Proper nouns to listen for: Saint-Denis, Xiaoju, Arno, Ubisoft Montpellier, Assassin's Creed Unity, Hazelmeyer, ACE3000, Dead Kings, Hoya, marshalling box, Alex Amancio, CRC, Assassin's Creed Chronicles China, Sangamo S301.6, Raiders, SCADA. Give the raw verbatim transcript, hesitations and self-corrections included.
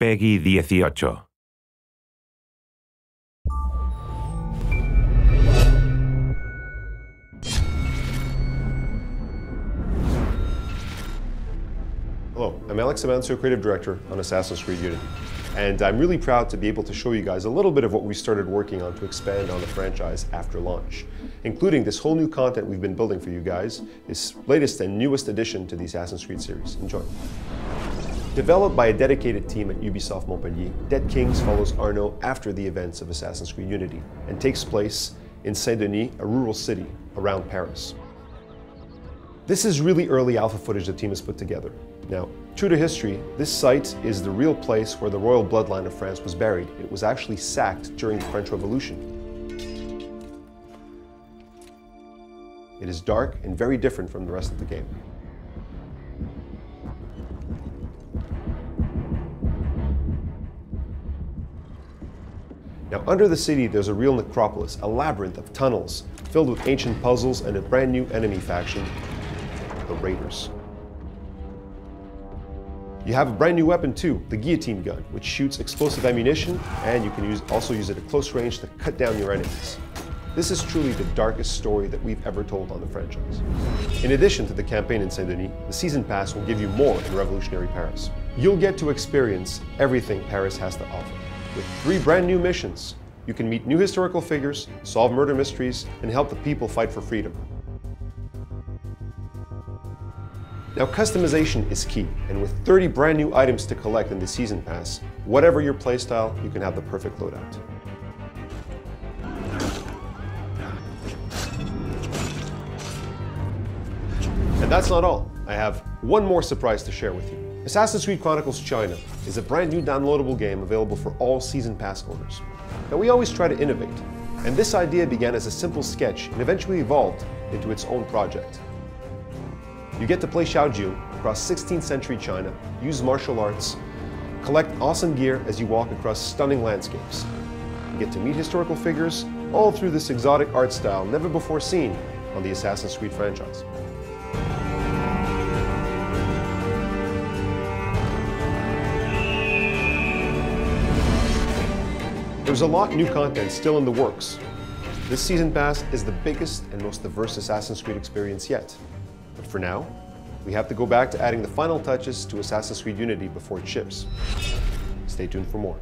Peggy eighteen. Hello, I'm Alex Amancio, Creative Director on Assassin's Creed Unity, and I'm really proud to be able to show you guys a little bit of what we started working on to expand on the franchise after launch, including this whole new content we've been building for you guys, this latest and newest addition to the Assassin's Creed series. Enjoy. Developed by a dedicated team at Ubisoft Montpellier, Dead Kings follows Arno after the events of Assassin's Creed Unity and takes place in Saint-Denis, a rural city around Paris. This is really early alpha footage the team has put together. Now, true to history, this site is the real place where the royal bloodline of France was buried. It was actually sacked during the French Revolution. It is dark and very different from the rest of the game. Now, under the city, there's a real necropolis, a labyrinth of tunnels filled with ancient puzzles and a brand new enemy faction, the Raiders. You have a brand new weapon too, the guillotine gun, which shoots explosive ammunition, and you can use, also use it at close range to cut down your enemies. This is truly the darkest story that we've ever told on the franchise. In addition to the campaign in Saint-Denis, the season pass will give you more in revolutionary Paris. You'll get to experience everything Paris has to offer. With three brand new missions, you can meet new historical figures, solve murder mysteries, and help the people fight for freedom. Now, customization is key, and with thirty brand new items to collect in the Season Pass, whatever your playstyle, you can have the perfect loadout. And that's not all. I have one more surprise to share with you. Assassin's Creed Chronicles China is a brand new downloadable game available for all Season Pass holders. Now, we always try to innovate, and this idea began as a simple sketch and eventually evolved into its own project. You get to play Xiaoju across sixteenth century China, use martial arts, collect awesome gear as you walk across stunning landscapes. You get to meet historical figures, all through this exotic art style never before seen on the Assassin's Creed franchise. There's a lot of new content still in the works. This season pass is the biggest and most diverse Assassin's Creed experience yet. But for now, we have to go back to adding the final touches to Assassin's Creed Unity before it ships. Stay tuned for more.